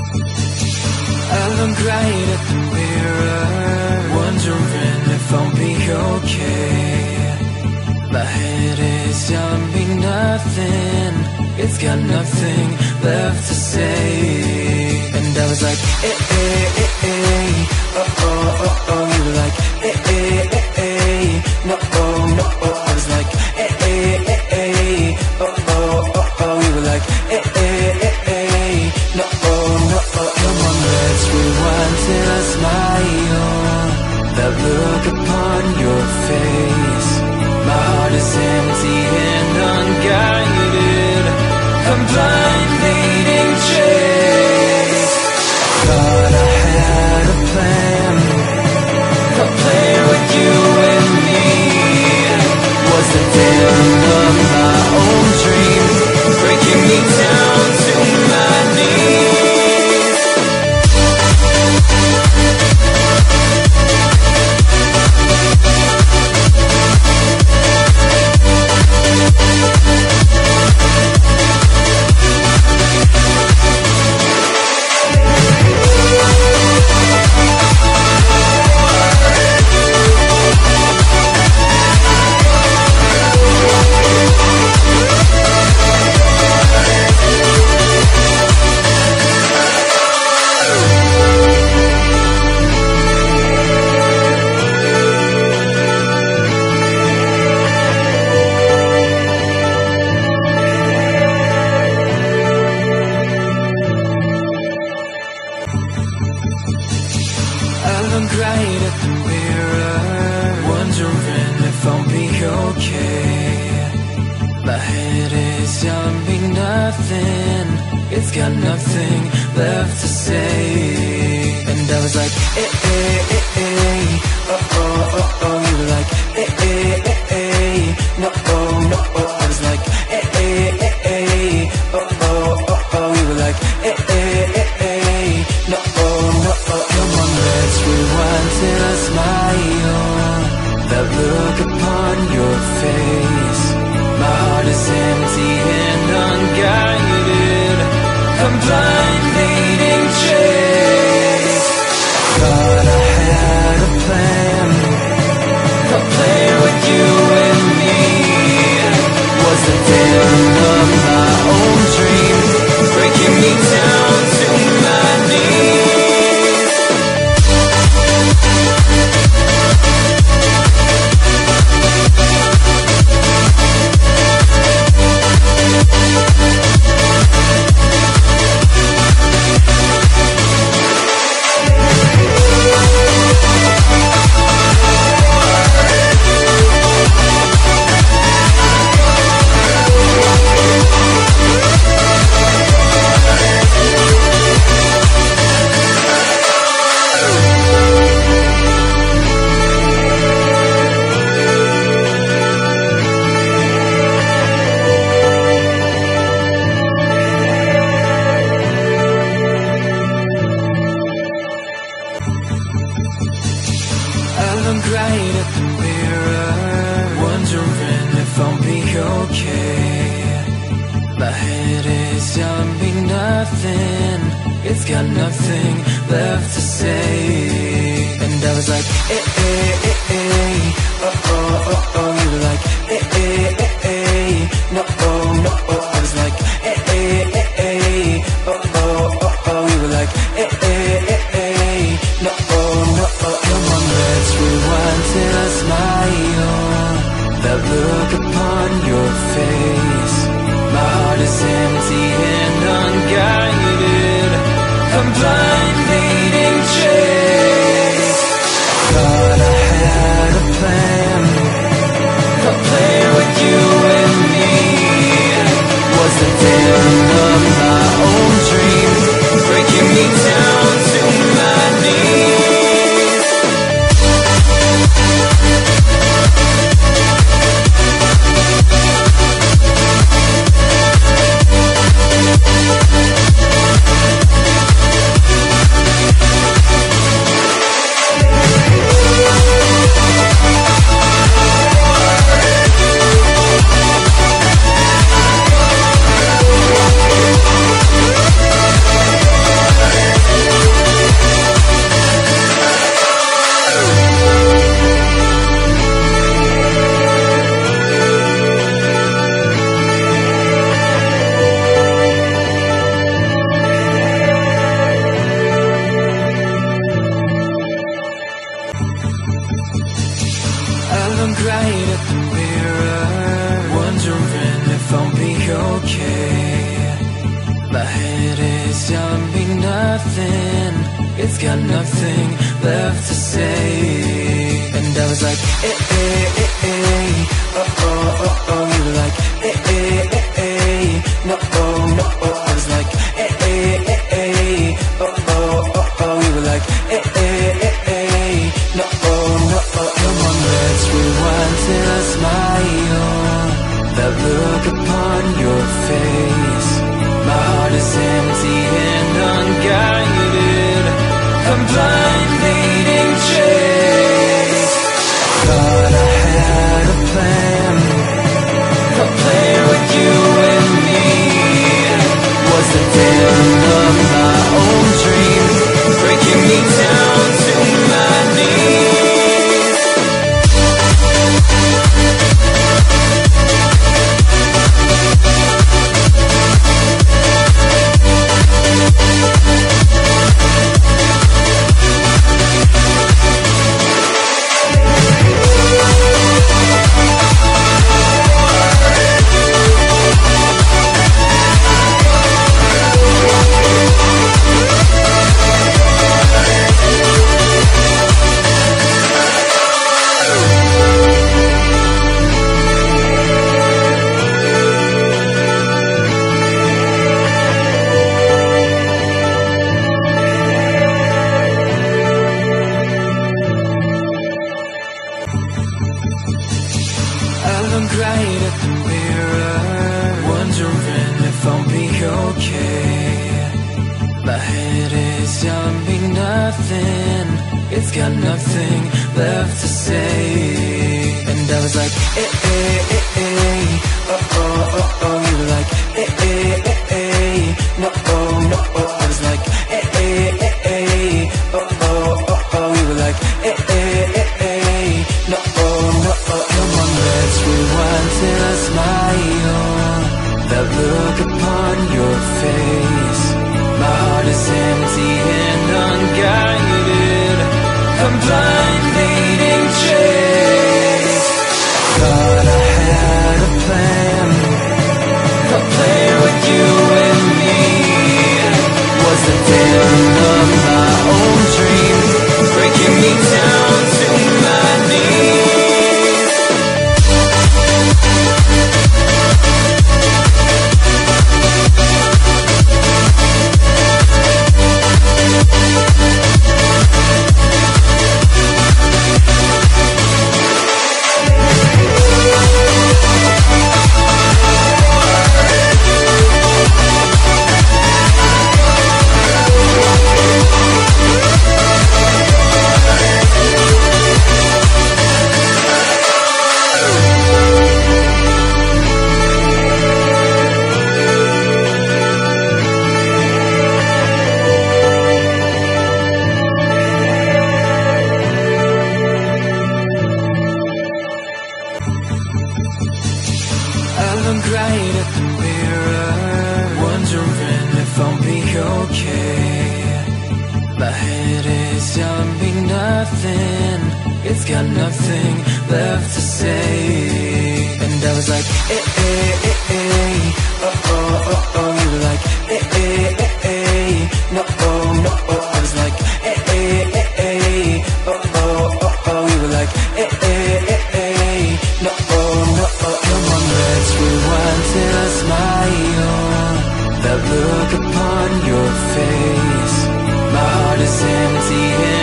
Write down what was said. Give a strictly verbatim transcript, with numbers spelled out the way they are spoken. I'm crying at the mirror, wondering if I'll be okay. My head is telling me nothing, it's got nothing left to say. And I was like, eh, eh, eh, eh, oh, oh, oh, oh. You were like, eh, eh, eh, eh, no, oh, no, oh. I was like, eh, eh, eh, eh, oh, oh, oh, oh. You were like, eh, eh, eh, eh, no, oh, no, oh. Come on, let's rewind till I smile, that look upon your face. My heart is empty and unguided, I'm blind, leading chase. Thought I had a plan, a plan with you and me. Was the daring of my own dreams, breaking me down to my knees. You is telling me nothing. It's got nothing left to say. And I was like, eh, eh, eh, eh. Oh, oh, oh, oh. You were like, eh, eh, eh, eh. No, oh, no, oh. I was like, eh, eh, eh, eh. Oh, oh, oh, oh. You were like, eh, eh, eh, eh. No, oh, no, oh. Come on, let's rewind till I smile. That look upon your face, my heart is empty and unguided. I'm blind leading chase. Thought I had a plan, a plan with you and me. Was the daring of my own dreams breaking me down to my knees? Look upon your face, my heart is empty.